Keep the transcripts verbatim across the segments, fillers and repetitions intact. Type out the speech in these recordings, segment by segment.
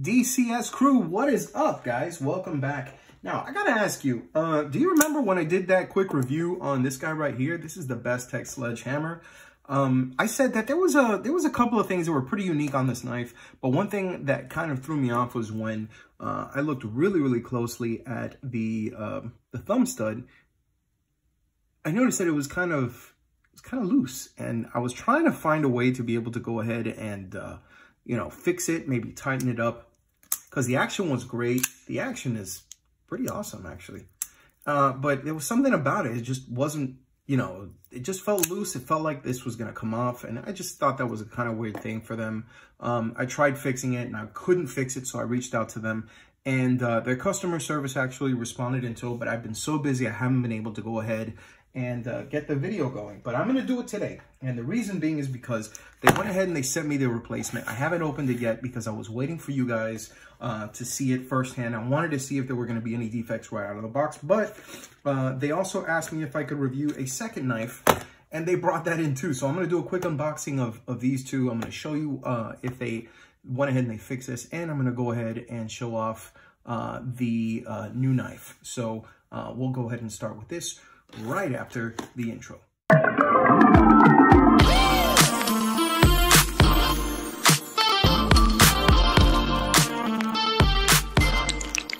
D C S crew, what is up, guys? Welcome back. Now, I gotta ask you, uh, do you remember when I did that quick review on this guy right here? This is the Bestech Sledgehammer. Um, I said that there was a there was a couple of things that were pretty unique on this knife, but one thing that kind of threw me off was when uh, I looked really, really closely at the uh, the thumb stud. I noticed that it was kind of it was kind of loose, and I was trying to find a way to be able to go ahead and uh, you know, fix it, maybe tighten it up, because the action was great. The action is pretty awesome, actually. Uh, but there was something about it. It just wasn't, you know, it just felt loose. It felt like this was going to come off. And I just thought that was a kind of weird thing for them. Um, I tried fixing it and I couldn't fix it. So I reached out to them, and uh, their customer service actually responded in tow, but I've been so busy, I haven't been able to go ahead and uh, get the video going, but I'm going to do it today. And the reason being is because they went ahead and they sent me the replacement. I haven't opened it yet because I was waiting for you guys uh, to see it firsthand. I wanted to see if there were going to be any defects right out of the box, but uh, they also asked me if I could review a second knife, and they brought that in too. So I'm going to do a quick unboxing of, of these two. I'm going to show you uh, if they went ahead and they fixed this, and I'm going to go ahead and show off uh, the uh, new knife. So uh, we'll go ahead and start with this right after the intro.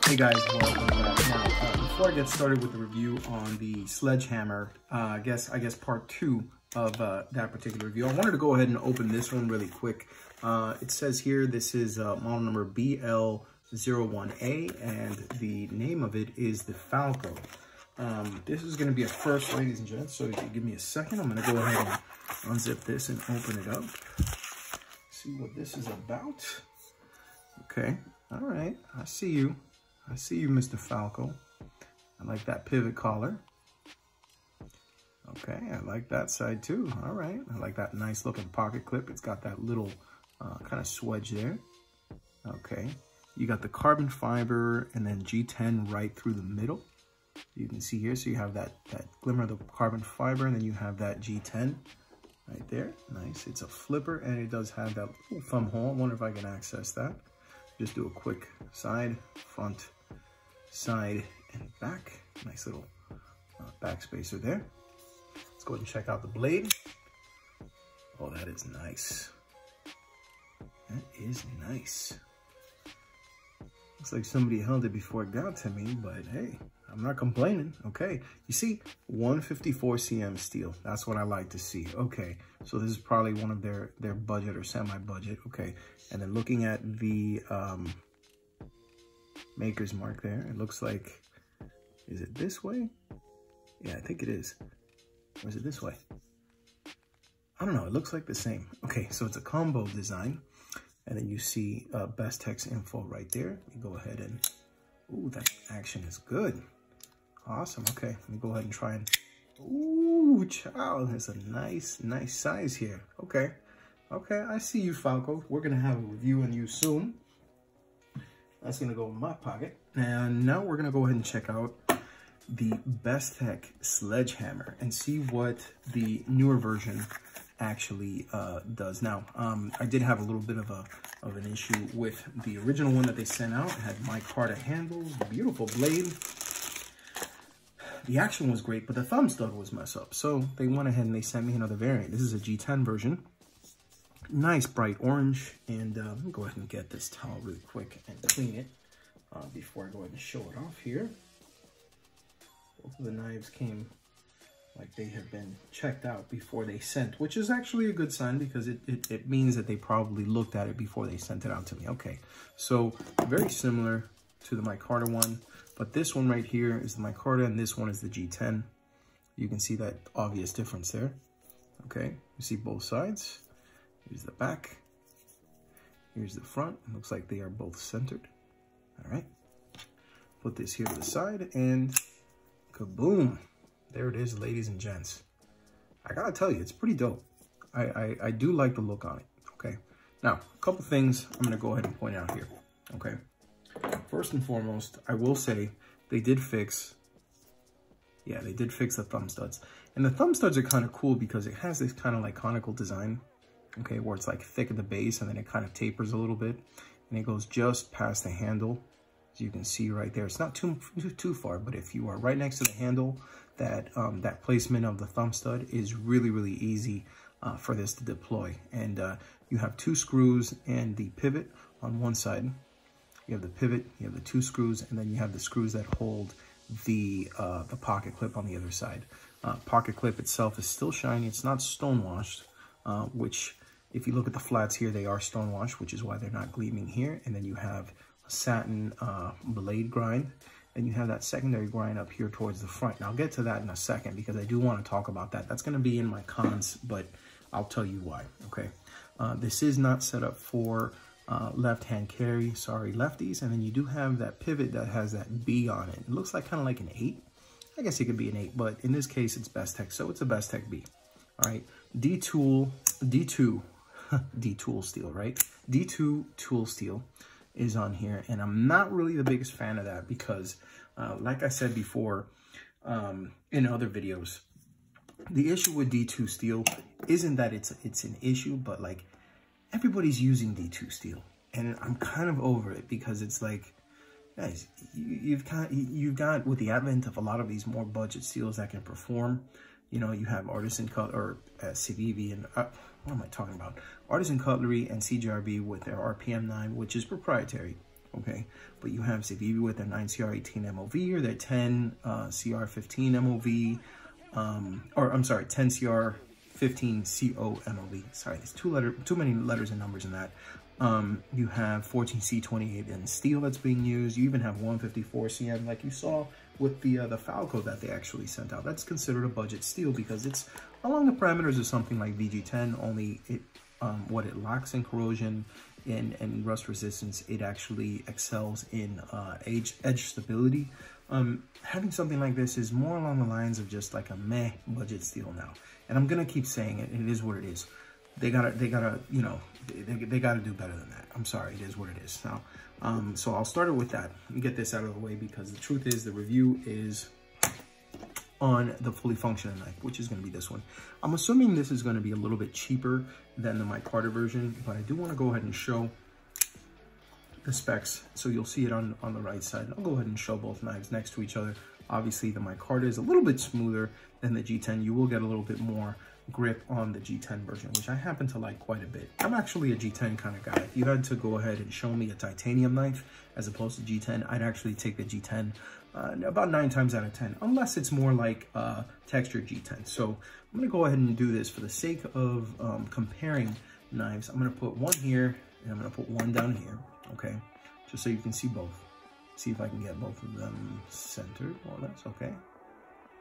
Hey guys, welcome back. Now, uh, before I get started with the review on the Sledgehammer, uh, I guess I guess part two of uh, that particular review, I wanted to go ahead and open this one really quick. Uh, it says here this is uh, model number B L zero one A, and the name of it is the Falco. Um, this is going to be a first, ladies and gents, so if you give me a second, I'm going to go ahead and unzip this and open it up. See what this is about. Okay. All right. I see you. I see you, Mister Falco. I like that pivot collar. Okay. I like that side too. All right. I like that nice looking pocket clip. It's got that little uh, kind of swedge there. Okay. You got the carbon fiber and then G ten right through the middle. You can see here, so you have that, that glimmer of the carbon fiber, and then you have that G ten right there. Nice. It's a flipper, and it does have that little thumb hole. I wonder if I can access that. Just do a quick side, front, side, and back. Nice little uh, back spacer there. Let's go ahead and check out the blade. Oh, that is nice. That is nice. Looks like somebody held it before it got to me, but hey, I'm not complaining. Okay, you see, one fifty-four C M steel. That's what I like to see. Okay, so this is probably one of their their budget or semi-budget. Okay, and then looking at the um, maker's mark there, it looks like, is it this way? Yeah, I think it is. Or is it this way? I don't know. It looks like the same. Okay, so it's a combo design. And then you see uh, Bestech info right there. You go ahead and, ooh, that action is good. Awesome. Okay, let me go ahead and try and, ooh, child, there's a nice, nice size here. Okay, okay, I see you, Falco. We're gonna have a review on you soon. That's gonna go in my pocket. And now we're gonna go ahead and check out the Bestech Sledgehammer and see what the newer version actually uh, does. Now, um, I did have a little bit of a of an issue with the original one that they sent out. It had micarta handles, beautiful blade. The action was great, but the thumb stud was messed up. So they went ahead and they sent me another variant. This is a G ten version. Nice bright orange. And uh, let me go ahead and get this towel really quick and clean it uh, before I go ahead and show it off here. Both of the knives came like they have been checked out before they sent, which is actually a good sign because it, it, it means that they probably looked at it before they sent it out to me. Okay, so very similar to the micarta one, but this one right here is the micarta and this one is the G ten. You can see that obvious difference there. Okay, you see both sides. Here's the back. Here's the front. It looks like they are both centered. All right, put this here to the side and kaboom. There it is, ladies and gents. I gotta tell you, it's pretty dope. I, I, I do like the look on it, okay? Now, a couple things I'm gonna go ahead and point out here, okay? First and foremost, I will say they did fix, yeah, they did fix the thumb studs. And the thumb studs are kind of cool because it has this kind of like conical design, okay, where it's like thick at the base and then it kind of tapers a little bit. and it goes just past the handle. As you can see right there, it's not too too, too far, but if you are right next to the handle, that um, that placement of the thumb stud is really, really easy uh, for this to deploy. And uh, you have two screws and the pivot on one side. You have the pivot, you have the two screws, and then you have the screws that hold the uh, the pocket clip on the other side. Uh, pocket clip itself is still shiny. It's not stonewashed, uh, which if you look at the flats here, they are stonewashed, which is why they're not gleaming here. And then you have a satin uh, blade grind, and you have that secondary grind up here towards the front. And I'll get to that in a second because I do want to talk about that. That's going to be in my cons, but I'll tell you why, okay? Uh, this is not set up for Uh, left-hand carry, sorry, lefties. And then you do have that pivot that has that B on it. It looks like kind of like an eight. I guess it could be an eight, but in this case, it's Bestech, so it's a Bestech B. All right, D-Tool, D two, D-Tool steel, right? D two tool steel is on here, and I'm not really the biggest fan of that because, uh, like I said before um, in other videos, the issue with D two steel isn't that it's it's an issue, but like, everybody's using D two steel, and I'm kind of over it because it's like, guys, you, you've got, you've got with the advent of a lot of these more budget steels that can perform. You know, you have artisan cut or uh, Civivi and uh, what am I talking about? Artisan Cutlery and C G R B with their R P M nine, which is proprietary, okay. But you have Civivi with their nine C R eighteen M O V or their ten C R fifteen M O V, um, or I'm sorry, ten C R fifteen comov. Sorry, there's two letter, too many letters and numbers in that. Um, you have fourteen C twenty-eight in steel that's being used. You even have one fifty-four C M, like you saw with the uh, the Falco that they actually sent out. That's considered a budget steel because it's along the parameters of something like V G ten. Only it um, what it lacks in corrosion and and rust resistance, it actually excels in uh, edge edge stability. Um, having something like this is more along the lines of just like a meh budget steel now. And I'm going to keep saying it. It is what it is. They got to, they got to, you know, they, they got to do better than that. I'm sorry. It is what it is now. Um, so I'll start it with that and get this out of the way because the truth is the review is on the fully functioning knife, which is going to be this one. I'm assuming this is going to be a little bit cheaper than the micarta version, but I do want to go ahead and show the specs, so you'll see it on on the right side. I'll go ahead and show both knives next to each other. Obviously the micarta is a little bit smoother than the G ten. You will get a little bit more grip on the G ten version, which I happen to like quite a bit. I'm actually a G ten kind of guy. If you had to go ahead and show me a titanium knife as opposed to G ten, I'd actually take the G ten uh, about nine times out of ten, unless it's more like uh textured G ten. So I'm going to go ahead and do this for the sake of um, comparing knives. I'm going to put one here and I'm going to put one down here, okay, just so you can see both. See if I can get both of them centered. Well, that's okay.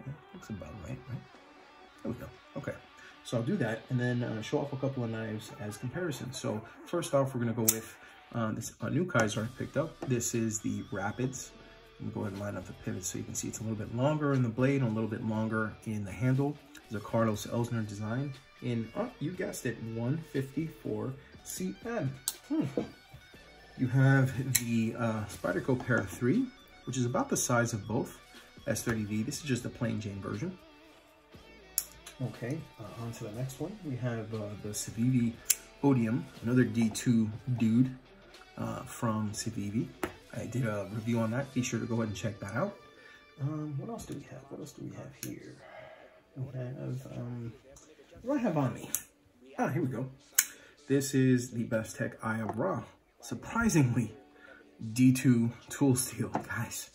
Yeah, looks about right, right? There we go. Okay, so I'll do that and then uh, show off a couple of knives as comparison. So first off, we're gonna go with uh, this a new Kaiser I picked up. This is the Rapids. I'm gonna go ahead and line up the pivot so you can see it's a little bit longer in the blade and a little bit longer in the handle. It's a Carlos Elsner design in, oh, you guessed it, one fifty-four C M. Hmm. You have the uh, Spyderco Para three, which is about the size of both S thirty V. This is just the plain Jane version. Okay, uh, on to the next one. We have uh, the Civivi Odium, another D two dude uh, from Civivi. I did a review on that. Be sure to go ahead and check that out. Um, what else do we have? What else do we have here? What do I have, um, what do I have on me? Ah, here we go. This is the Bestech Ibra. Surprisingly, D two tool steel. Guys,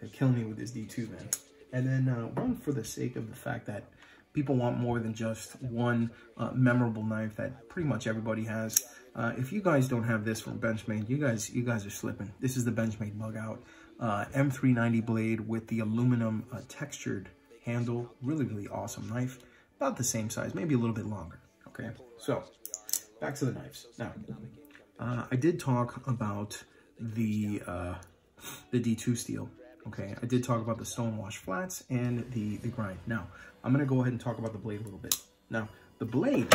they're killing me with this D two, man. And then uh, one for the sake of the fact that people want more than just one uh, memorable knife that pretty much everybody has. Uh, if you guys don't have this from Benchmade, you guys you guys are slipping. This is the Benchmade Bugout uh, M three ninety blade with the aluminum uh, textured handle. Really, really awesome knife. About the same size, maybe a little bit longer. Okay, so back to the knives. Now, Uh, I did talk about the uh, the D two steel, okay? I did talk about the stonewash flats and the, the grind. Now, I'm gonna go ahead and talk about the blade a little bit. Now, the blade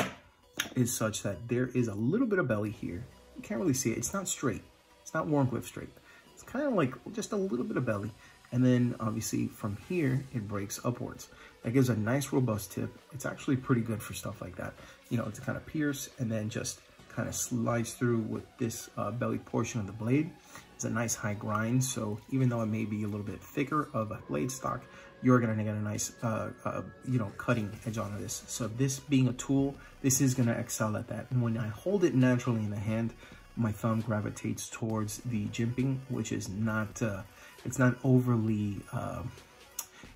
is such that there is a little bit of belly here. You can't really see it, it's not straight. It's not Warncliffe straight. It's kind of like just a little bit of belly. And then obviously from here, it breaks upwards. That gives a nice robust tip. It's actually pretty good for stuff like that. You know, to kind of pierce and then just kind of slides through with this uh, belly portion of the blade. It's a nice high grind, so even though it may be a little bit thicker of a blade stock, you're gonna get a nice, uh, uh, you know, cutting edge onto this. So this being a tool, this is gonna excel at that. And when I hold it naturally in the hand, my thumb gravitates towards the jimping, which is not, uh, it's not overly, uh,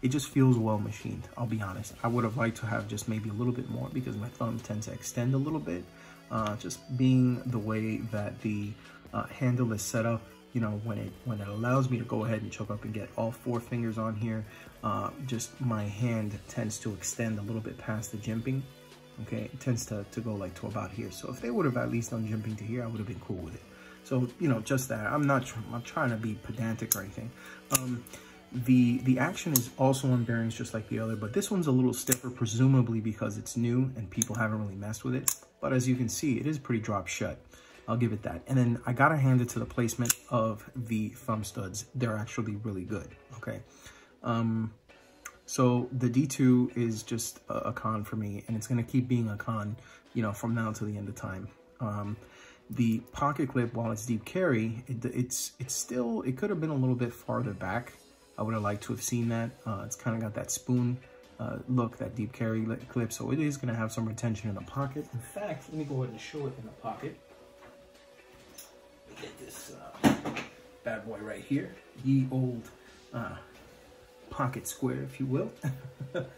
it just feels well machined, I'll be honest. I would have liked to have just maybe a little bit more because my thumb tends to extend a little bit. Uh, just being the way that the uh, handle is set up, you know, when it when it allows me to go ahead and choke up and get all four fingers on here, uh, just my hand tends to extend a little bit past the jimping. Okay, it tends to, to go like to about here. So if they would have at least done jimping to here, I would have been cool with it. So, you know, just that. I'm not tr I'm trying to be pedantic or anything. Um, The the action is also on bearings just like the other, but this one's a little stiffer, presumably because it's new and people haven't really messed with it. But as you can see, it is pretty drop shut. I'll give it that. And then I gotta hand it to the placement of the thumb studs. They're actually really good, okay? Um, so the D two is just a, a con for me, and it's gonna keep being a con, you know, from now to the end of time. Um, the pocket clip, while it's deep carry, it, it's, it's still, it could have been a little bit farther back. I would have liked to have seen that. Uh, it's kind of got that spoon uh, look, that deep carry clip. So it is gonna have some retention in the pocket. In fact, let me go ahead and show it in the pocket. Let me get this uh, bad boy right here. Ye old uh, pocket square, if you will. Go ahead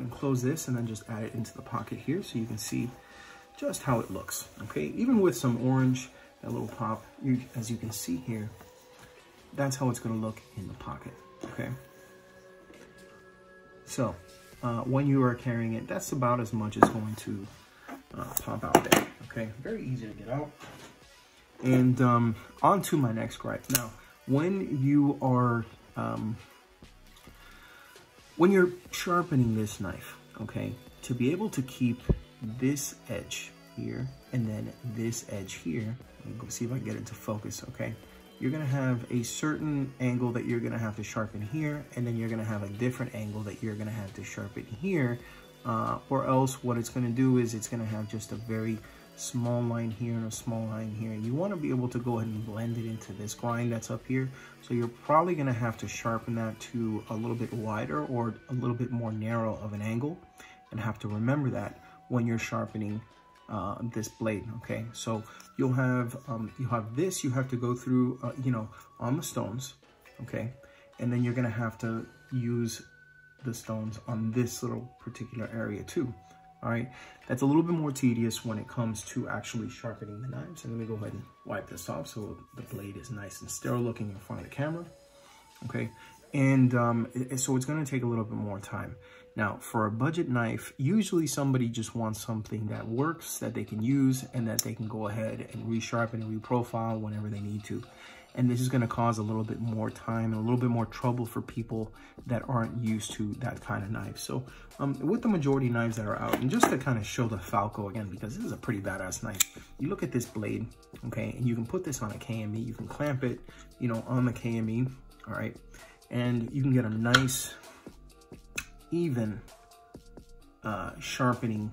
and close this and then just add it into the pocket here so you can see just how it looks, okay? Even with some orange, that little pop, you, as you can see here, that's how it's gonna look in the pocket. Okay, so uh, when you are carrying it, that's about as much as going to uh, pop out there. Okay, very easy to get out. And um, on to my next gripe. Now, when you are um, when you're sharpening this knife, okay, to be able to keep this edge here and then this edge here, let me go see if I can get it to focus. Okay. You're gonna have a certain angle that you're gonna have to sharpen here, and then you're gonna have a different angle that you're gonna have to sharpen here, uh, or else what it's gonna do is it's gonna have just a very small line here and a small line here. You wanna be able to go ahead and blend it into this grind that's up here. So you're probably gonna have to sharpen that to a little bit wider or a little bit more narrow of an angle, and have to remember that when you're sharpening Uh, this blade. Okay, so you'll have um, you have this, you have to go through uh, you know, on the stones, okay, and then you're gonna have to use the stones on this little particular area too. All right, that's a little bit more tedious when it comes to actually sharpening the knives. And let me go ahead and wipe this off so the blade is nice and sterile looking in front of the camera. Okay, and um, so it's gonna take a little bit more time. Now, for a budget knife, usually somebody just wants something that works, that they can use, and that they can go ahead and resharpen and reprofile whenever they need to. And this is gonna cause a little bit more time and a little bit more trouble for people that aren't used to that kind of knife. So um, with the majority knives that are out, and just to kind of show the Falco again, because this is a pretty badass knife. You look at this blade, okay, and you can put this on a K M E, you can clamp it, you know, on the K M E, all right? And you can get a nice, even uh, sharpening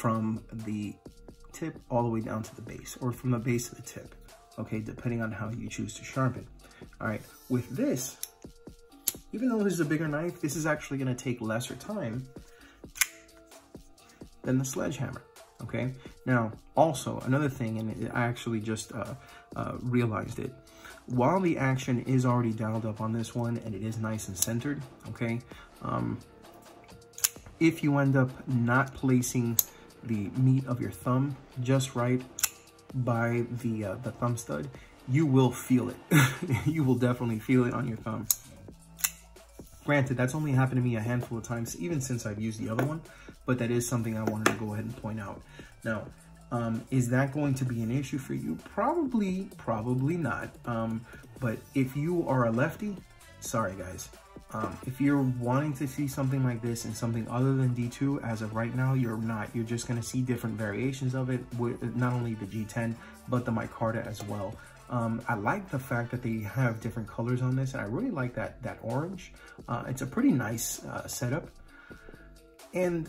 from the tip all the way down to the base, or from the base to the tip, okay, depending on how you choose to sharpen. All right, with this, even though this is a bigger knife, this is actually gonna take lesser time than the sledgehammer, okay? Now, also, another thing, and I actually just uh, uh, realized it, while the action is already dialed up on this one and it is nice and centered, okay, um, if you end up not placing the meat of your thumb just right by the, uh, the thumb stud, you will feel it. You will definitely feel it on your thumb. Granted, that's only happened to me a handful of times, even since I've used the other one, but that is something I wanted to go ahead and point out. Now, Um, is that going to be an issue for you? Probably, probably not. Um, but if you are a lefty, sorry guys, um, if you're wanting to see something like this and something other than D two, as of right now, you're not. You're just gonna see different variations of it, with not only the G ten, but the micarta as well. Um, I like the fact that they have different colors on this, and I really like that, that orange. Uh, it's a pretty nice uh, setup. And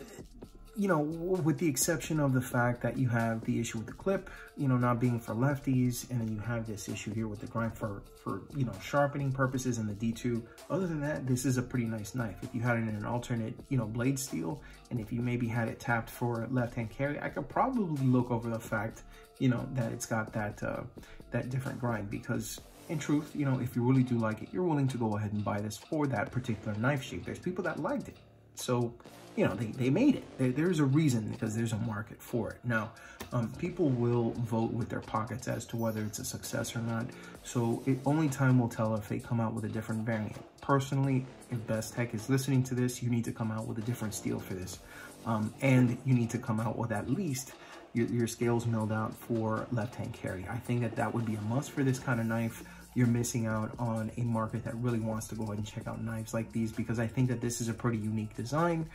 you know, with the exception of the fact that you have the issue with the clip, you know, not being for lefties, and then you have this issue here with the grind for, for you know, sharpening purposes in the D two. Other than that, this is a pretty nice knife. If you had it in an alternate, you know, blade steel, and if you maybe had it tapped for left-hand carry, I could probably look over the fact, you know, that it's got that, uh, that different grind, because in truth, you know, if you really do like it, you're willing to go ahead and buy this for that particular knife shape. There's people that liked it. So, you know, they, they made it. There, there's a reason, because there's a market for it. Now, um, people will vote with their pockets as to whether it's a success or not. So it, only time will tell if they come out with a different variant. Personally, if Bestech is listening to this, you need to come out with a different steel for this. Um, and you need to come out with at least your, your scales milled out for left-hand carry. I think that that would be a must for this kind of knife. You're missing out on a market that really wants to go ahead and check out knives like these, because I think that this is a pretty unique design.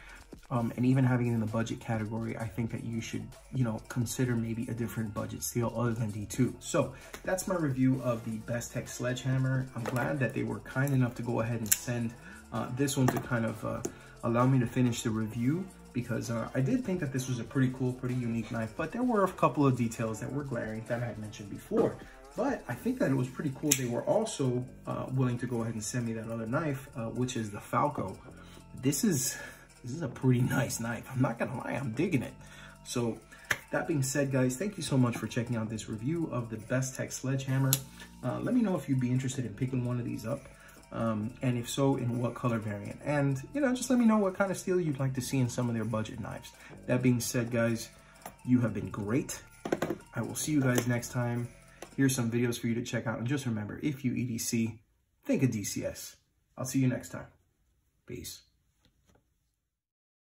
Um, and even having it in the budget category, I think that you should, you know, consider maybe a different budget steel other than D two. So that's my review of the Bestech Sledgehammer. I'm glad that they were kind enough to go ahead and send uh, this one to kind of uh, allow me to finish the review, because uh, I did think that this was a pretty cool, pretty unique knife, but there were a couple of details that were glaring that I had mentioned before. But I think that it was pretty cool. They were also uh, willing to go ahead and send me that other knife, uh, which is the Falco. This is this is a pretty nice knife. I'm not gonna lie, I'm digging it. So that being said, guys, thank you so much for checking out this review of the Bestech Sledgehammer. Uh, let me know if you'd be interested in picking one of these up. Um, and if so, in what color variant. And, you know, just let me know what kind of steel you'd like to see in some of their budget knives. That being said, guys, you have been great. I will see you guys next time. Here's some videos for you to check out. And just remember, if you E D C, think of D C S. I'll see you next time. Peace.